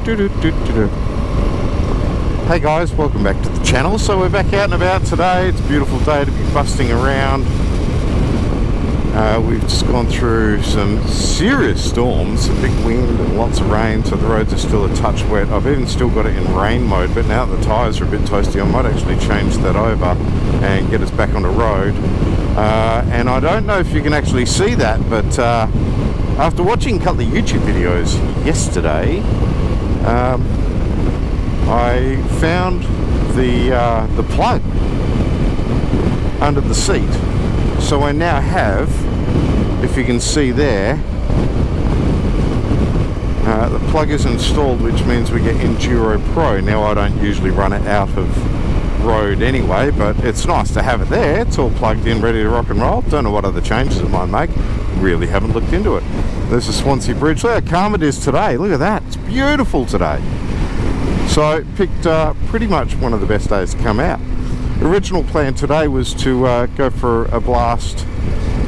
Hey guys, welcome back to the channel. So we're back out and about today. It's a beautiful day to be busting around. We've just gone through some serious storms, a big wind and lots of rain, so the roads are still a touch wet. I've even still got it in rain mode, but now that the tyres are a bit toasty, I might actually change that over and get us back on the road. And I don't know if you can actually see that, but after watching a couple of YouTube videos yesterday, I found the plug under the seat. So I now have, if you can see there, the plug is installed, which means we get Enduro Pro. Now I don't usually run it out of road anyway, but it's nice to have it there. It's all plugged in, ready to rock and roll. Don't know what other changes it might make. Really haven't looked into it. There's the Swansea Bridge. Look how calm it is today. Look at that. It's beautiful today. So picked pretty much one of the best days to come out. Original plan today was to go for a blast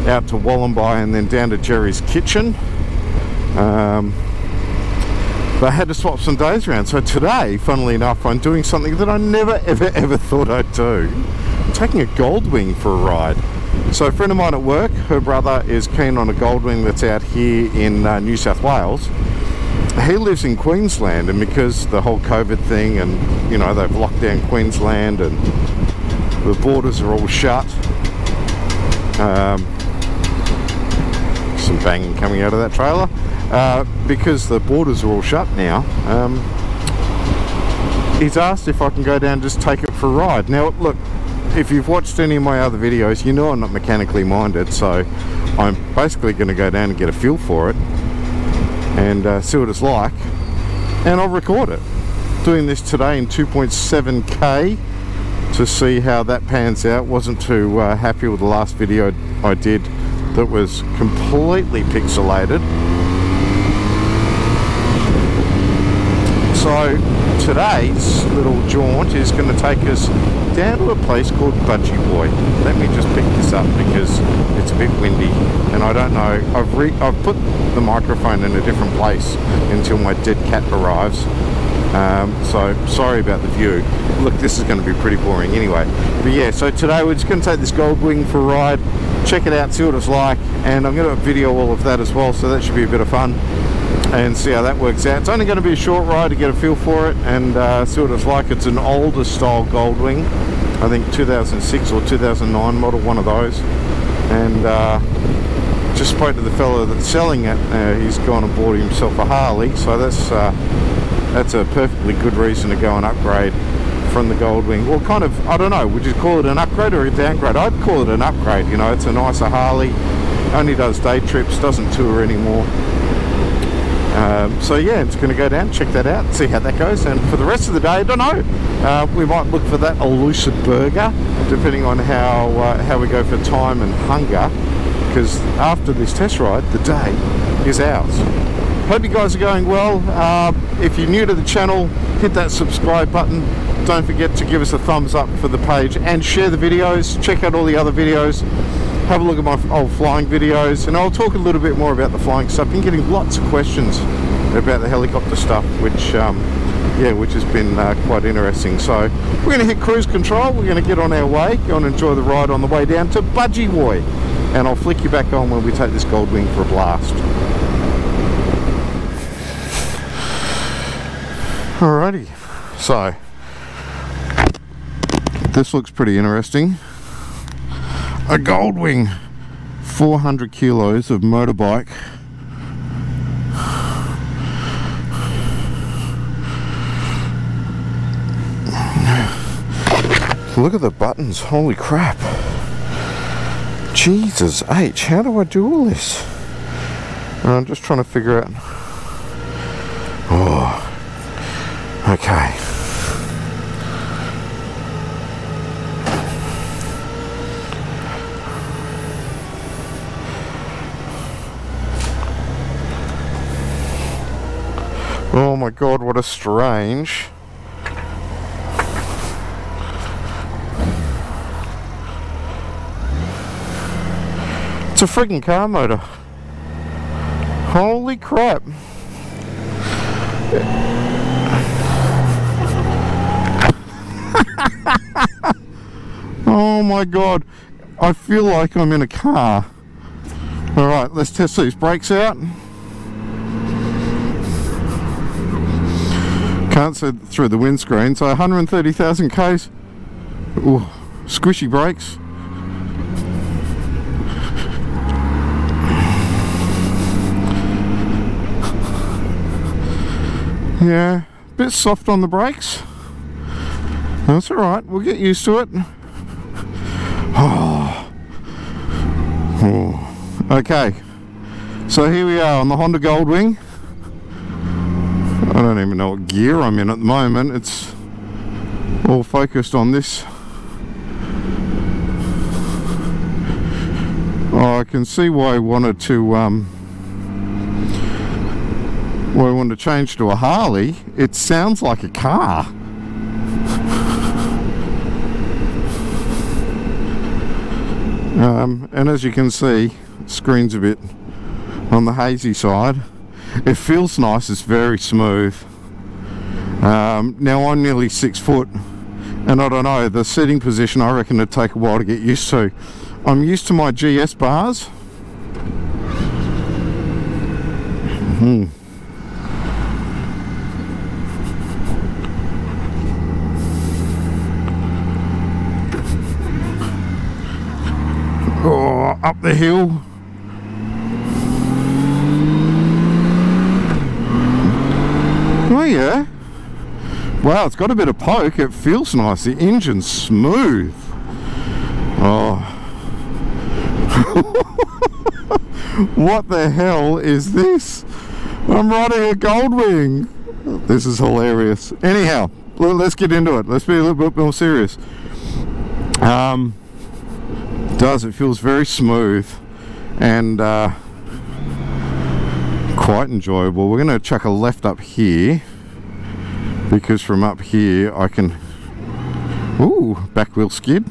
out to Wollumbin and then down to Jerry's Kitchen, but I had to swap some days around. So today, funnily enough, I'm doing something that I never ever thought I'd do. I'm taking a Goldwing for a ride. So a friend of mine at work, her brother is keen on a Goldwing that's out here in New South Wales. He lives in Queensland, and because the whole COVID thing and, you know, they've locked down Queensland and the borders are all shut. Some banging coming out of that trailer. Because the borders are all shut now, he's asked if I can go down and just take it for a ride. Now look, if you've watched any of my other videos, you know I'm not mechanically minded, so I'm basically going to go down and get a feel for it and see what it's like, and I'll record it. Doing this today in 2.7K. to see how that pans out. Wasn't too happy with the last video I did that was completely pixelated. So today's little jaunt is going to take us down to a place called Budgie Boy. Let me just pick this up because it's a bit windy and I don't know. I've put the microphone in a different place until my dead cat arrives. So sorry about the view. Look, this is going to be pretty boring anyway, but yeah, so today we're just going to take this Goldwing for a ride, check it out, see what it's like, and I'm going to video all of that as well, so that should be a bit of fun and see how that works out. It's only going to be a short ride to get a feel for it and see what it's like. It's an older style Goldwing, I think 2006 or 2009 model, one of those, and just spoke to the fellow that's selling it. He's gone and bought himself a Harley, so that's a perfectly good reason to go and upgrade from the Goldwing. Well, kind of, I don't know, would you call it an upgrade or a downgrade? I'd call it an upgrade, you know. It's a nicer Harley, only does day trips, doesn't tour anymore. So yeah, it's going to go down, check that out, see how that goes, and for the rest of the day, I don't know, we might look for that elusive burger, depending on how we go for time and hunger, because after this test ride, the day is ours. Hope you guys are going well. If you're new to the channel, hit that subscribe button. Don't forget to give us a thumbs up for the page and share the videos. Check out all the other videos. Have a look at my old flying videos, and I'll talk a little bit more about the flying stuff. I've been getting lots of questions about the helicopter stuff, which yeah, which has been quite interesting. So we're going to hit cruise control. We're going to get on our way, go and enjoy the ride on the way down to Budgewoi, and I'll flick you back on when we take this Goldwing for a blast. Alrighty, so this looks pretty interesting. A Goldwing, 400 kilos of motorbike. Look at the buttons, holy crap. Jesus H, how do I do all this? And I'm just trying to figure out. Oh. Okay. Oh my God, what a strange. It's a friggin' car motor. Holy crap. Oh my god, I feel like I'm in a car. Alright, let's test these brakes out. Can't see through the windscreen, so 130,000 Ks. Ooh, squishy brakes. Yeah, a bit soft on the brakes. That's alright, we'll get used to it. Oh. Oh. Okay, so here we are on the Honda Goldwing. I don't even know what gear I'm in at the moment, it's all focused on this. Oh, I can see why I wanted to change to a Harley. It sounds like a car. And as you can see, screen's a bit on the hazy side. It feels nice, it's very smooth. Now I'm nearly 6 foot, and I don't know, the sitting position I reckon it'd take a while to get used to. I'm used to my GS bars. Mm-hmm. Oh, up the hill. Oh yeah. Wow, it's got a bit of poke. It feels nice. The engine's smooth. Oh. What the hell is this? I'm riding a Goldwing. This is hilarious. Anyhow, let's get into it. Let's be a little bit more serious. It feels very smooth and quite enjoyable. We're going to chuck a left up here because from up here I can... Ooh, back wheel skid.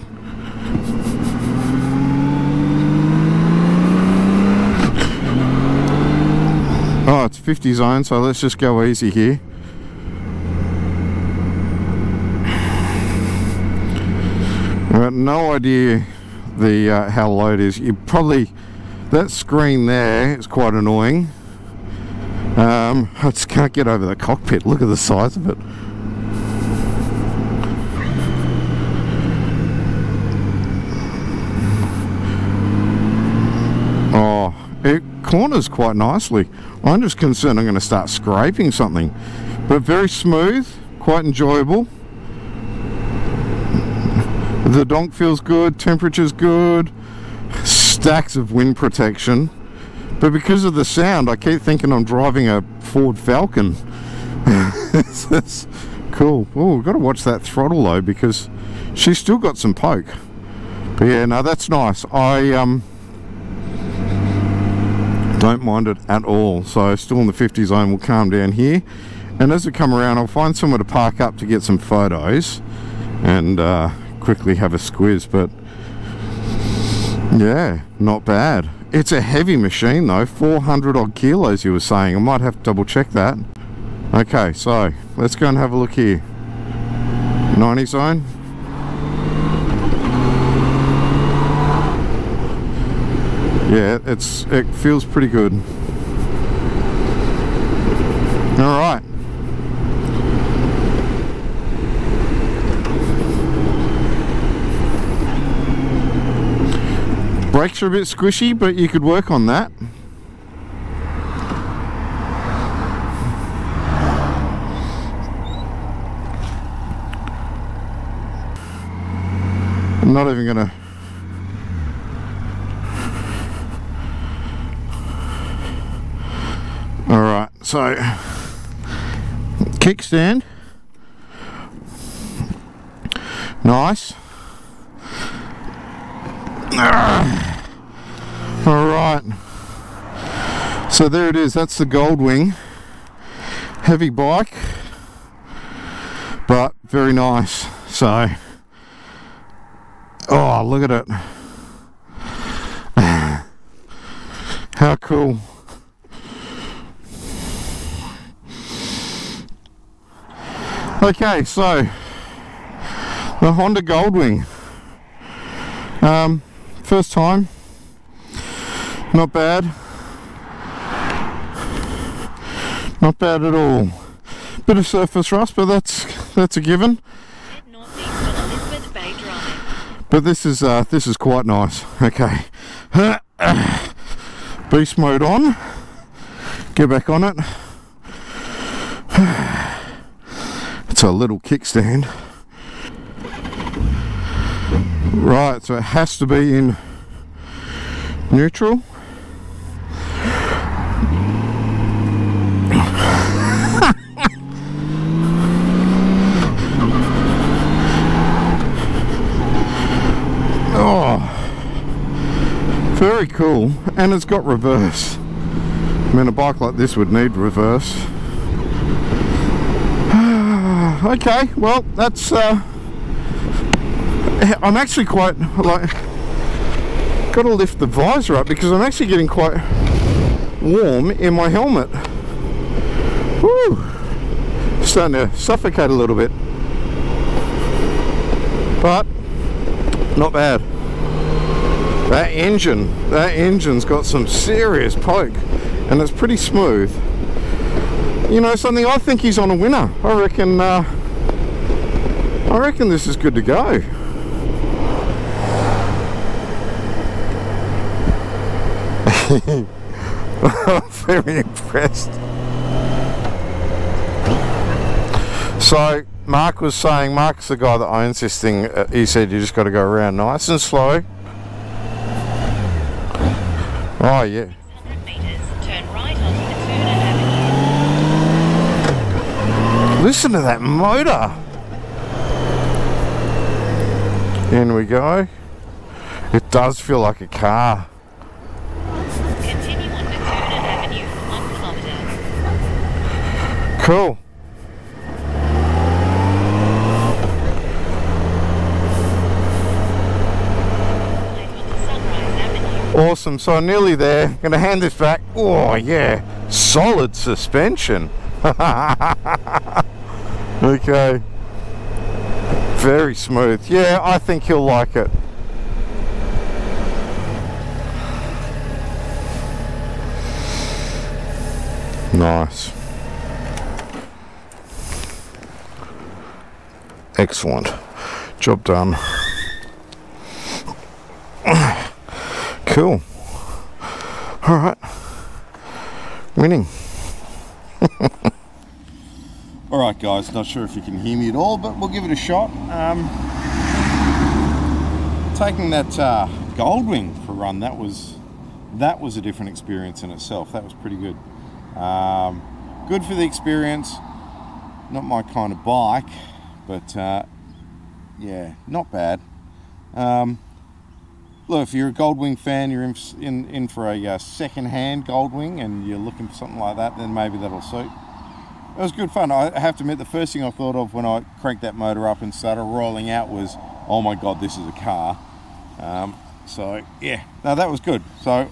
Oh, it's 50 zone, so let's just go easy here. I've got no idea how low it is. You probably, that screen there is quite annoying. I just can't get over the cockpit. Look at the size of it. Oh, it corners quite nicely. I'm just concerned I'm going to start scraping something, but very smooth, quite enjoyable. The donk feels good, temperature's good, stacks of wind protection, but because of the sound I keep thinking I'm driving a Ford Falcon. That's cool. Oh, we've got to watch that throttle though, because she's still got some poke. But yeah, no, that's nice. I don't mind it at all. So still in the 50 zone, we'll calm down here, and as we come around I'll find somewhere to park up to get some photos and quickly have a squiz. But yeah, not bad. It's a heavy machine though, 400 odd kilos you were saying. I might have to double check that. Okay, so let's go and have a look here. 90 zone. Yeah, it feels pretty good. All right. Brakes are a bit squishy, but you could work on that. I'm not even gonna... Alright, so... Kickstand. Nice. Alright, so there it is, that's the Goldwing. Heavy bike, but very nice. So, oh, look at it. How cool. Okay, so, the Honda Goldwing. First time, not bad. Not bad at all. Bit of surface rust, but that's a given. But this is quite nice. Okay, beast mode on. Get back on it. It's a little kickstand. Right, so it has to be in neutral. Oh, very cool, and it's got reverse. I mean, a bike like this would need reverse. Okay, well, that's I'm actually quite, like, gotta lift the visor up because I'm actually getting quite warm in my helmet. Woo! Starting to suffocate a little bit, but not bad. That engine's got some serious poke, and it's pretty smooth. You know something, I think he's on a winner. I reckon this is good to go. I'm very impressed. So Mark was saying, Mark's the guy that owns this thing, he said you just got to go around nice and slow. Oh yeah. Listen to that motor! In we go. It does feel like a car. Continue on Macedon Avenue, 1 kilometre. Cool. Awesome, so nearly there. Gonna hand this back. Oh yeah, solid suspension. Okay, very smooth. Yeah, I think he'll like it. Nice. Excellent. Job done. Cool. All right. Winning. Alright guys, not sure if you can hear me at all, but we'll give it a shot. Taking that Goldwing for a run, that was a different experience in itself. That was pretty good. Good for the experience. Not my kind of bike, but yeah, not bad. Look, if you're a Goldwing fan, you're in for a second-hand Goldwing and you're looking for something like that, then maybe that'll suit. It was good fun. I have to admit, the first thing I thought of when I cranked that motor up and started rolling out was, oh my god, this is a car. So yeah, no, that was good. So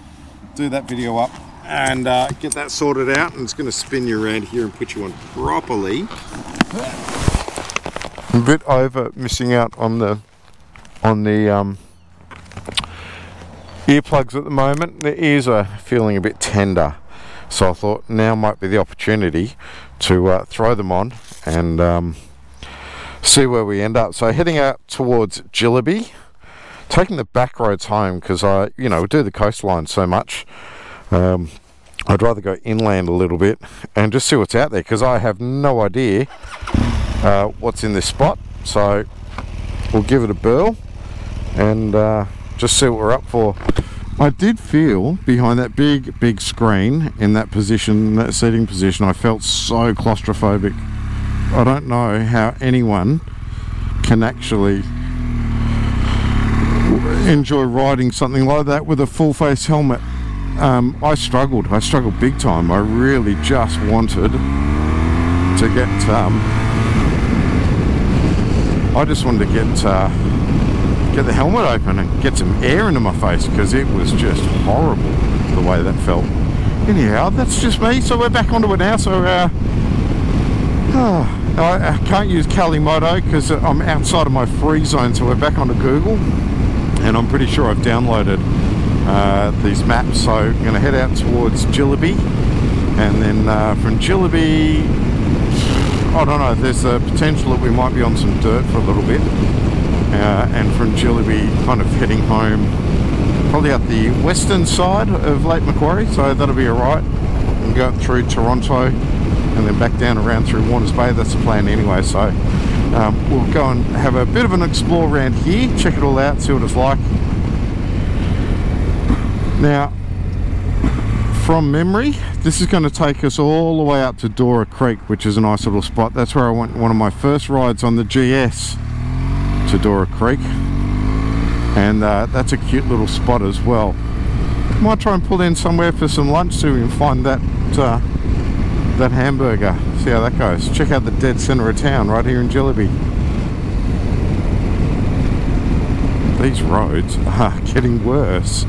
do that video up and get that sorted out, and it's going to spin you around here and put you on properly. I'm a bit over missing out on the earplugs at the moment. The ears are feeling a bit tender. So I thought now might be the opportunity to throw them on and see where we end up. So heading out towards Jilliby, taking the back roads home because I, you know, do the coastline so much. I'd rather go inland a little bit and just see what's out there because I have no idea what's in this spot. So we'll give it a burl and just see what we're up for. I did feel behind that big screen in that position, that seating position, I felt so claustrophobic. I don't know how anyone can actually enjoy riding something like that with a full face helmet. I struggled big time. I really just wanted to get get the helmet open and get some air into my face because it was just horrible the way that felt. Anyhow, that's just me. So we're back onto it now. So I can't use Calimoto because I'm outside of my free zone. So we're back onto Google. and I'm pretty sure I've downloaded these maps, so I'm going to head out towards Jilliby, and then from Jilliby, I don't know, there's a potential that we might be on some dirt for a little bit, and from Jilliby kind of heading home, probably up the western side of Lake Macquarie, so that'll be alright, and go up through Toronto and then back down around through Warners Bay. That's the plan anyway, so we'll go and have a bit of an explore around here, check it all out, see what it's like. Now, from memory, this is going to take us all the way up to Dora Creek, which is a nice little spot. That's where I went one of my first rides on the GS, to Dora Creek, and that's a cute little spot as well. Might try and pull in somewhere for some lunch so we can find that that hamburger. See how that goes. Check out the dead centre of town right here in Jilliby. These roads are getting worse.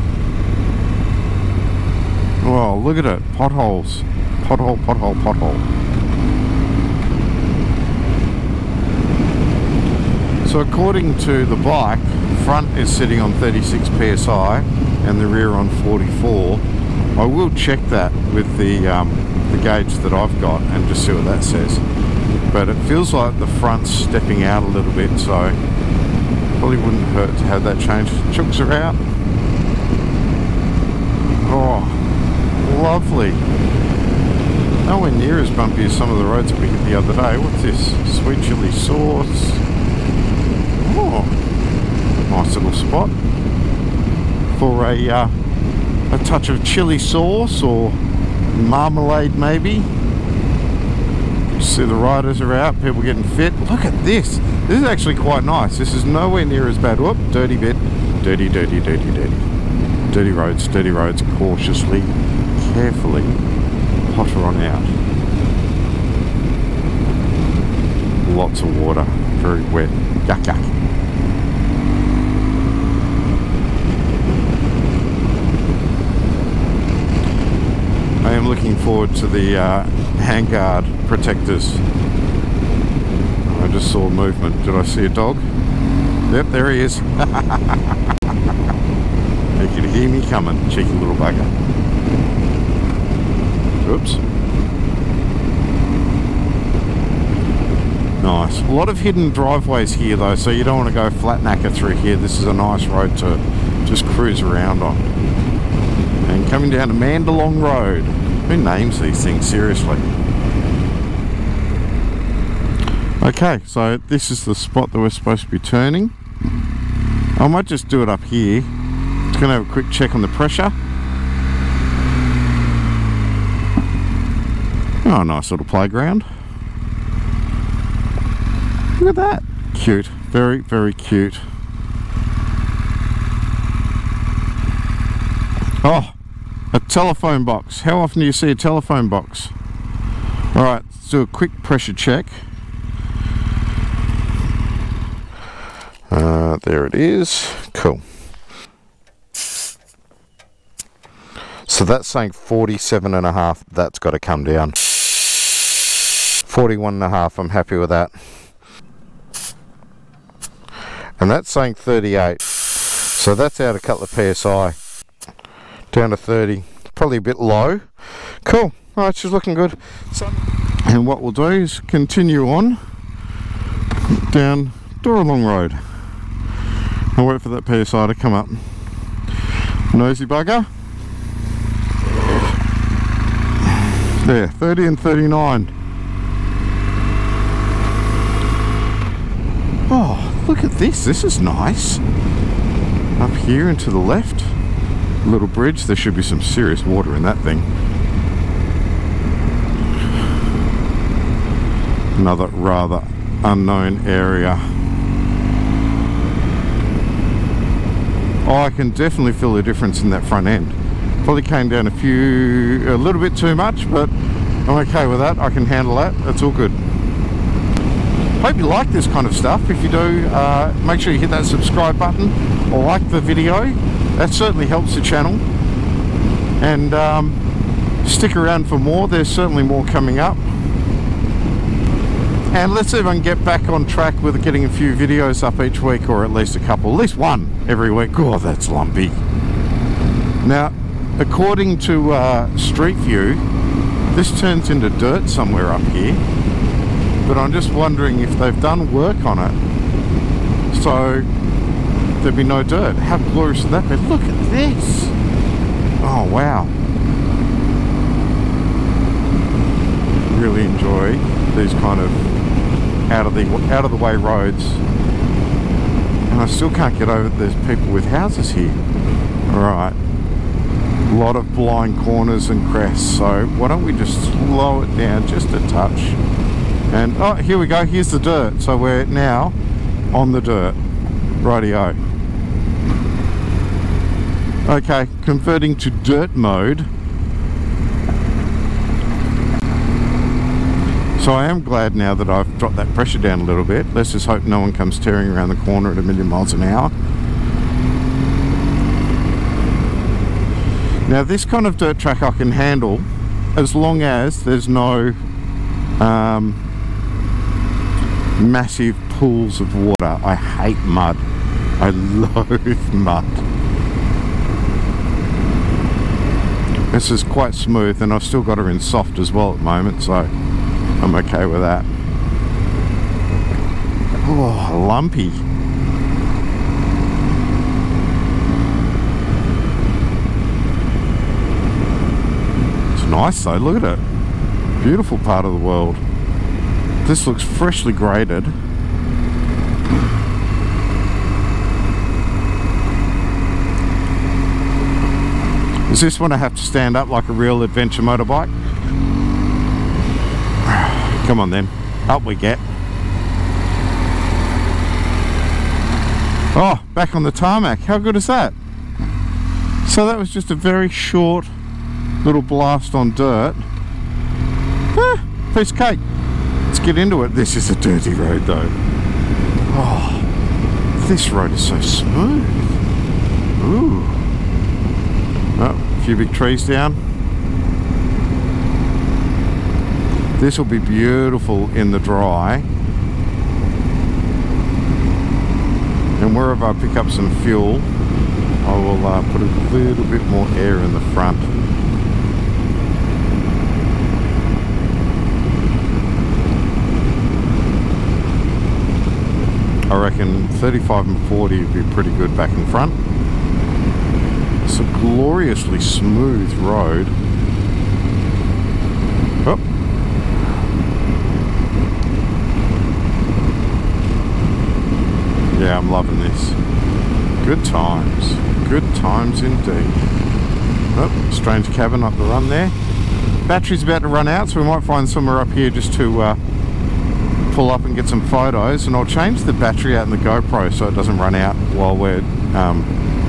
Well, look at it, potholes, pothole, pothole, pothole. So according to the bike, front is sitting on 36 psi and the rear on 44. I will check that with the gauge that I've got and just see what that says. But it feels like the front's stepping out a little bit, so probably wouldn't hurt to have that changed. Chooks are out. Oh, lovely. Nowhere near as bumpy as some of the roads that we hit the other day. What's this? Sweet chili sauce. Oh, nice little spot for a touch of chili sauce or marmalade maybe. You see the riders are out, people getting fit. Look at this. This is actually quite nice. This is nowhere near as bad. Whoop, dirty bit. Dirty, dirty, dirty, dirty. Dirty roads, cautiously. Carefully, potter on out. Lots of water, very wet. Yuck, yuck. I am looking forward to the handguard protectors. I just saw movement. Did I see a dog? Yep, there he is. He could hear me coming, cheeky little bugger. Oops. Nice. A lot of hidden driveways here though, so you don't want to go flat knacker through here. This is a nice road to just cruise around on. And coming down to Mandalong Road. Who names these things, seriously? Okay, so this is the spot that we're supposed to be turning. I might just do it up here. Just going to have a quick check on the pressure. Oh, nice little playground. Look at that. Cute. Very, very cute. Oh, a telephone box. How often do you see a telephone box? Alright, let's do a quick pressure check. There it is. Cool. So that's saying 47.5. That's got to come down. 41.5, I'm happy with that. And that's saying 38, so that's out a couple of psi, down to 30, probably a bit low. Cool, alright, she's looking good. And what we'll do is continue on down Doralong Road. I'll wait for that psi to come up. Nosy bugger. There, 30 and 39. Oh, look at this. This is nice. Up here and to the left. Little bridge. There should be some serious water in that thing. Another rather unknown area. Oh, I can definitely feel the difference in that front end. Probably came down a little bit too much, but I'm okay with that. I can handle that. That's all good. Hope you like this kind of stuff. If you do, make sure you hit that subscribe button or like the video. That certainly helps the channel. And stick around for more. There's certainly more coming up. And let's see if I can get back on track with getting a few videos up each week, or at least a couple, at least one every week. Oh, that's lumpy. Now, according to Street View, this turns into dirt somewhere up here, but I'm just wondering if they've done work on it, so there'd be no dirt. How glorious would that be? Look at this. Oh, wow. Really enjoy these kind of out of the way roads, and I still can't get over that there's people with houses here. All right, a lot of blind corners and crests, so why don't we just slow it down just a touch? And oh, here we go, here's the dirt. So we're now on the dirt. Rightio. Okay, converting to dirt mode. So I am glad now that I've dropped that pressure down a little bit. Let's just hope no one comes tearing around the corner at a million miles an hour. Now this kind of dirt track I can handle as long as there's no massive pools of water. I hate mud. I loathe mud. This is quite smooth, and I've still got her in soft as well at the moment, so I'm okay with that. Oh, lumpy. It's nice though, look at it. Beautiful part of the world. This looks freshly graded. Is this one I have to stand up like a real adventure motorbike? Come on then, up we get. Oh, back on the tarmac, how good is that? So that was just a very short little blast on dirt. Ah, piece of cake. Let's get into it. This is a dirty road though. Oh, this road is so smooth. Ooh. Oh, a few big trees down. This will be beautiful in the dry. And wherever I pick up some fuel, I will put a little bit more air in the front. I reckon 35 and 40 would be pretty good back in front. It's a gloriously smooth road. Oh. Yeah, I'm loving this. Good times indeed. Oh, strange cabin up the run there. Battery's about to run out, so we might find somewhere up here just to pull up and get some photos. And I'll change the battery out in the GoPro so it doesn't run out while we're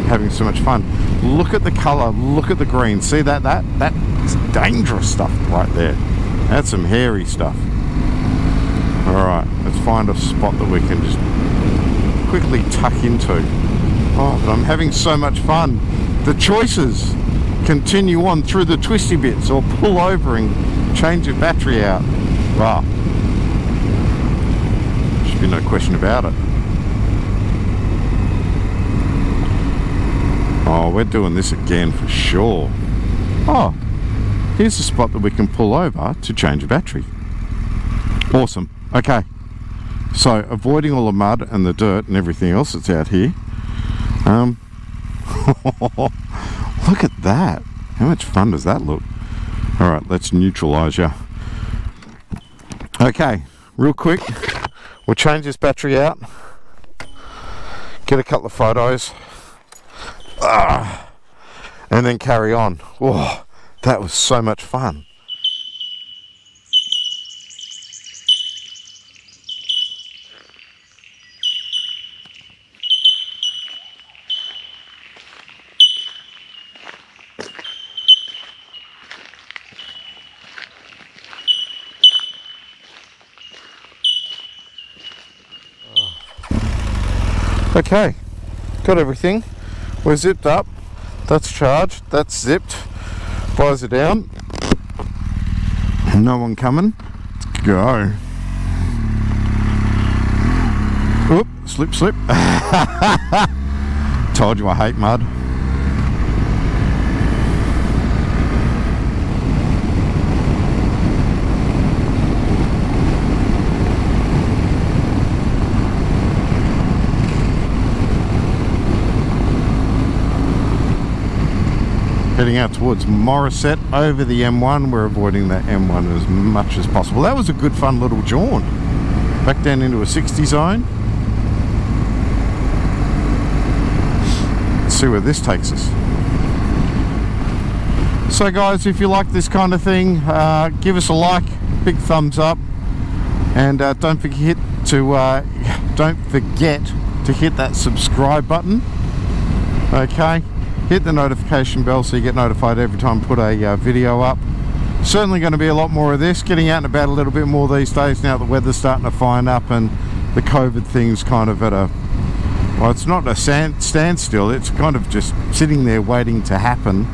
having so much fun. Look at the colour, look at the green. See that? That's dangerous stuff right there. That's some hairy stuff. Alright, let's find a spot that we can just quickly tuck into. Oh, but I'm having so much fun. The choices continue on through the twisty bits, or pull over and change your battery out. Wow. Should be no question about it. Oh, we're doing this again for sure. Oh, here's a spot that we can pull over to change a battery. Awesome. Okay. So, avoiding all the mud and the dirt and everything else that's out here. Look at that. How much fun does that look? Alright, let's neutralise you. Okay, real quick, we'll change this battery out. Get a couple of photos. And then carry on. Oh, that was so much fun. Okay, got everything. We're zipped up. That's charged. That's zipped. Visor down. No one coming. Let's go. Slip, slip. Told you I hate mud. Heading out towards Morisset over the M1. We're avoiding the M1 as much as possible. That was a good fun little jaunt. Back down into a 60 zone. Let's see where this takes us. So guys, if you like this kind of thing, give us a like, big thumbs up, and don't forget to hit that subscribe button. Okay. Hit the notification bell so you get notified every time I put a video up. Certainly going to be a lot more of this, getting out and about a little bit more these days now the weather's starting to fine up and the COVID thing's kind of at a, well, it's not a standstill, it's kind of just sitting there waiting to happen,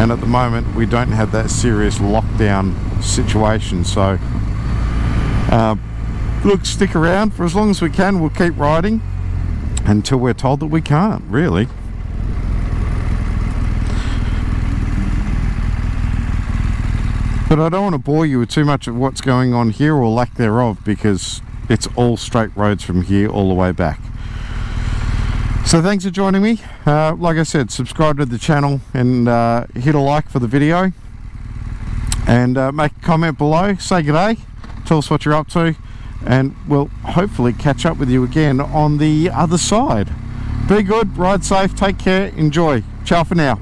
and at the moment we don't have that serious lockdown situation. So look, stick around for as long as we can. We'll keep riding until we're told that we can't, really. But I don't want to bore you with too much of what's going on here, or lack thereof, because it's all straight roads from here all the way back. So thanks for joining me. Like I said, subscribe to the channel and hit a like for the video. And make a comment below, say g'day, tell us what you're up to, and we'll hopefully catch up with you again on the other side. Be good, ride safe, take care, enjoy. Ciao for now.